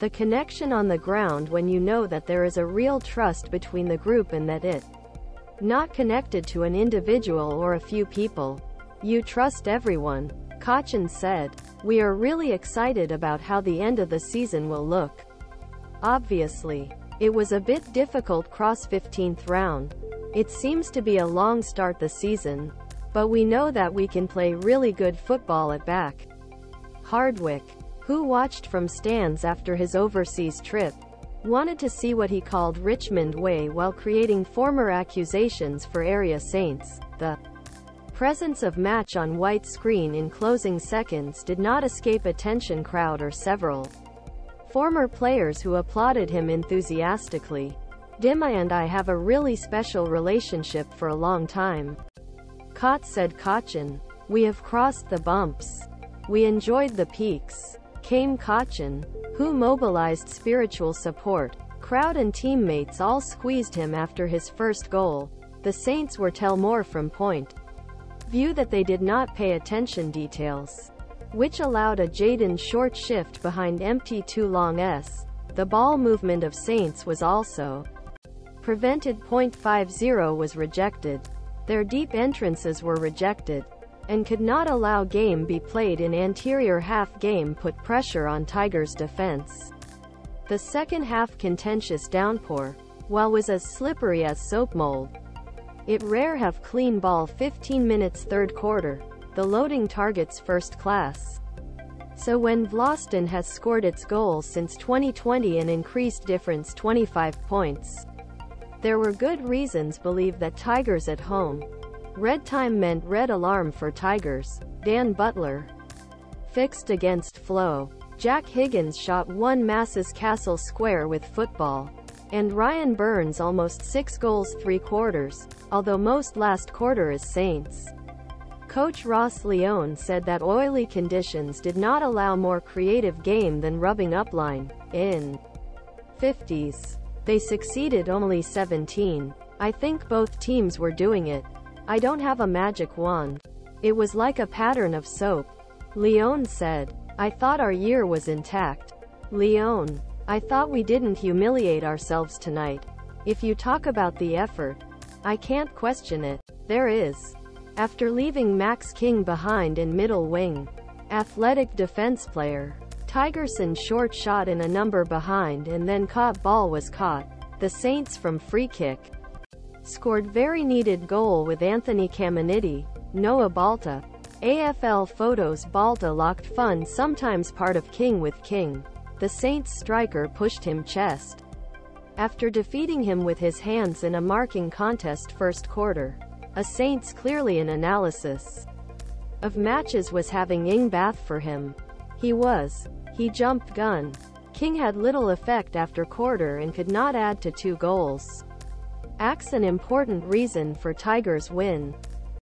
The connection on the ground when you know that there is a real trust between the group and that it's not connected to an individual or a few people. You trust everyone," Cotchin said. "We are really excited about how the end of the season will look. Obviously, it was a bit difficult cross 15th round. It seems to be a long start this season, but we know that we can play really good football at back." Hardwick, who watched from stands after his overseas trip, wanted to see what he called Richmond Way while creating former accusations for Area Saints. The presence of match on white screen in closing seconds did not escape attention crowd or several former players who applauded him enthusiastically. "Dimma and I have a really special relationship for a long time," said Cotchin. "We have crossed the bumps. We enjoyed the peaks," came Cotchin, who mobilized spiritual support. Crowd and teammates all squeezed him after his first goal. The Saints were tell more from point view that they did not pay attention details, which allowed a Jayden Short shift behind empty too long s. The ball movement of Saints was also prevented. 0.50 was rejected. Their deep entrances were rejected and could not allow game be played in anterior half. Game put pressure on Tigers defense. The second half contentious downpour, while was as slippery as soap mold. It rare have clean ball 15 minutes third quarter. The loading targets first class. So when Vlaston has scored its goal since 2020 and increased difference 25 points. There were good reasons believe that Tigers at home. Red time meant red alarm for Tigers. Dan Butler fixed against flow. Jack Higgins shot one masses castle square with football. And Ryan Byrnes almost 6 goals 3 quarters, although most last quarter is Saints. Coach Ross Lyon said that oily conditions did not allow more creative game than rubbing up line in 50s. They succeeded only 17. "I think both teams were doing it. I don't have a magic wand. It was like a pattern of soap," Lyon said. "I thought our year was intact. Lyon, I thought we didn't humiliate ourselves tonight. If you talk about the effort, I can't question it. There is." After leaving Max King behind in middle wing, athletic defense player, Tigerson Short shot in a number behind and then caught ball was caught. The Saints from free kick scored very needed goal with Anthony Caminiti, Noah Balta. AFL photos. Balta locked fun sometimes part of King with King. The Saints striker pushed him chest after defeating him with his hands in a marking contest first quarter. A Saints clearly an analysis of matches was having Ing bath for him. He jumped gun. King had little effect after quarter and could not add to 2 goals. Acts an important reason for Tigers win.